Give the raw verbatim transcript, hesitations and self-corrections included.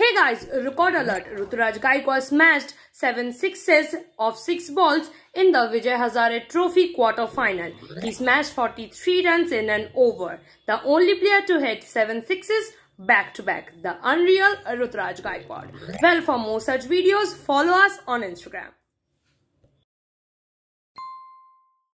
Hey guys, record alert, Ruturaj Gaikwad smashed seven sixes off six balls in the Vijay Hazare Trophy quarter-final. He smashed forty-three runs in an over. The only player to hit seven sixes back-to-back, the unreal Ruturaj Gaikwad. Well, for more such videos, follow us on Instagram.